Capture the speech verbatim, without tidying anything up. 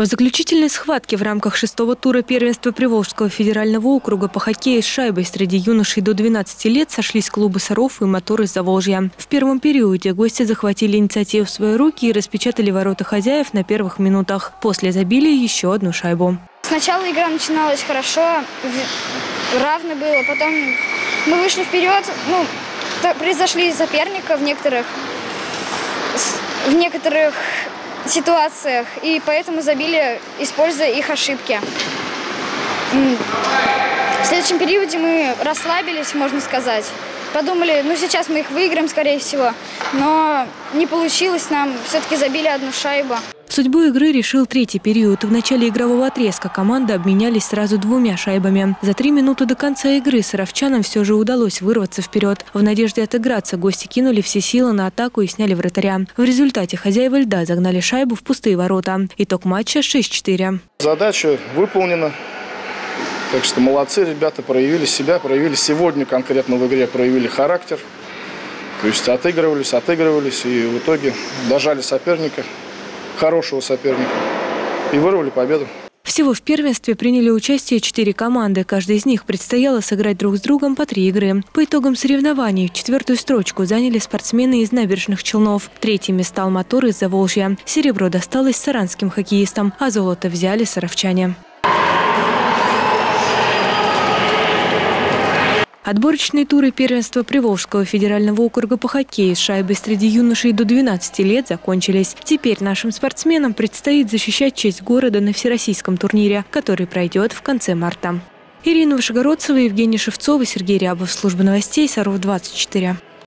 В заключительной схватке в рамках шестого тура первенства Приволжского федерального округа по хоккею с шайбой среди юношей до двенадцати лет сошлись клубы «Саров» и «Мотор» из Заволжья. В первом периоде гости захватили инициативу в свои руки и распечатали ворота хозяев на первых минутах. После забили еще одну шайбу. Сначала игра начиналась хорошо, равно было. Потом мы вышли вперед, ну, превзошли соперника в некоторых, в некоторых ситуациях, и поэтому забили, используя их ошибки. В следующем периоде мы расслабились, можно сказать. Подумали, ну сейчас мы их выиграем, скорее всего, но не получилось нам, все-таки забили одну шайбу. Судьбу игры решил третий период. В начале игрового отрезка команды обменялись сразу двумя шайбами. За три минуты до конца игры саровчанам все же удалось вырваться вперед. В надежде отыграться гости кинули все силы на атаку и сняли вратаря. В результате хозяева льда загнали шайбу в пустые ворота. Итог матча шесть-четыре. Задача выполнена. Так что молодцы ребята, проявили себя, проявили сегодня конкретно в игре, проявили характер. То есть отыгрывались, отыгрывались и в итоге дожали соперника, хорошего соперника, и вырвали победу. Всего в первенстве приняли участие четыре команды. Каждой из них предстояло сыграть друг с другом по три игры. По итогам соревнований четвертую строчку заняли спортсмены из Набережных Челнов. Третьими стал «Мотор» из Заволжья. Серебро досталось саранским хоккеистам, а золото взяли саровчане. Отборочные туры первенства Приволжского федерального округа по хоккею с шайбой среди юношей до двенадцати лет закончились. Теперь нашим спортсменам предстоит защищать честь города на всероссийском турнире, который пройдет в конце марта. Ирина Вышегородцева, Евгения Шевцова, Сергей Рябов. Служба новостей Саров двадцать четыре.